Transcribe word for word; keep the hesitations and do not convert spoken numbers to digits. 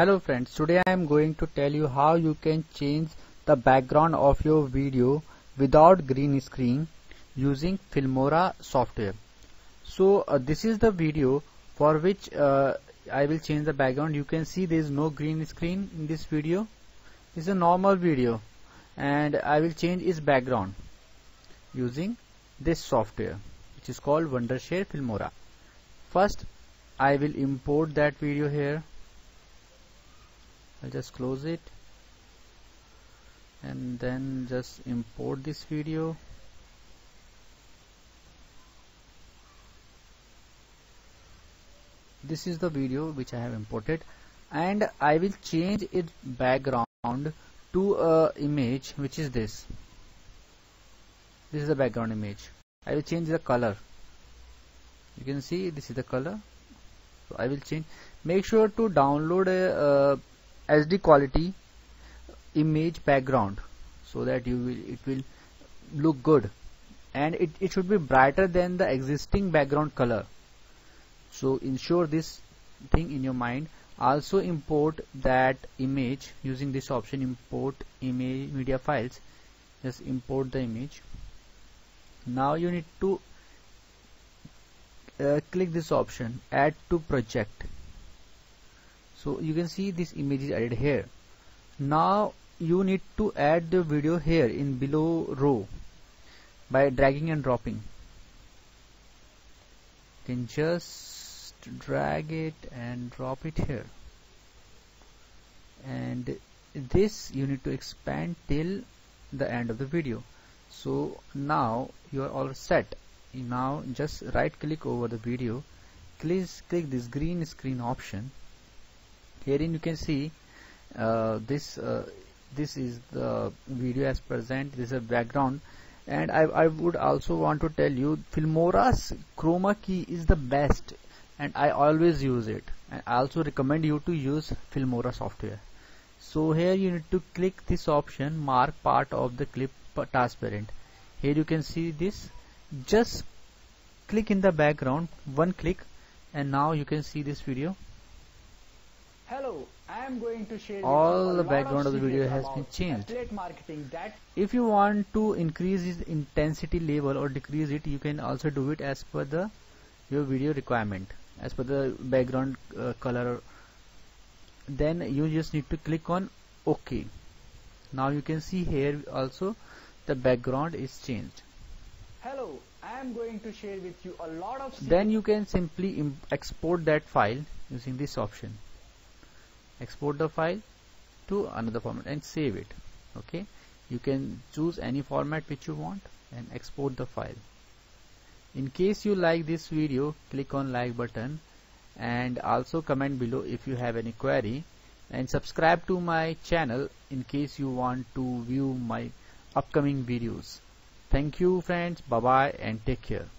Hello friends, today I am going to tell you how you can change the background of your video without green screen using Filmora software. So uh, this is the video for which uh, I will change the background. You can see there is no green screen in this video. It's a normal video and I will change its background using this software which is called Wondershare Filmora. First I will import that video here. I'll just close it and then just import this video. This is the video which I have imported, and I will change its background to a image which is this. This is the background image. I will change the color. You can see this is the color. So I will change. Make sure to download a uh, H D quality image background so that you will it will look good, and it, it should be brighter than the existing background color. So ensure this thing in your mind. Also import that image using this option, import image media files. Just import the image. Now you need to uh, click this option, add to project. So you can see this image is added here. Now you need to add the video here in below row by dragging and dropping. You can just drag it and drop it here. And this you need to expand till the end of the video. So now you are all set. Now just right click over the video. Please click this green screen option. Herein you can see uh, this uh, this is the video as present. This is a background, and I, I would also want to tell you Filmora's chroma key is the best, and I always use it, and I also recommend you to use Filmora software. So here you need to click this option, mark part of the clip transparent. Here you can see this. Just click in the background, one click, and now you can see this video. Hello, I am going to share all the background of the video has been changed. If you want to increase its intensity level or decrease it, you can also do it as per the your video requirement, as per the background uh, color. Then you just need to click on OK. Now you can see here also the background is changed. Hello, I am going to share with you a lot of. Then you can simply export that file using this option. Export the file to another format and save it. Okay, you can choose any format which you want and export the file. In case you like this video, click on like button and also comment below if you have any query, and subscribe to my channel in case you want to view my upcoming videos. Thank you friends, bye bye and take care.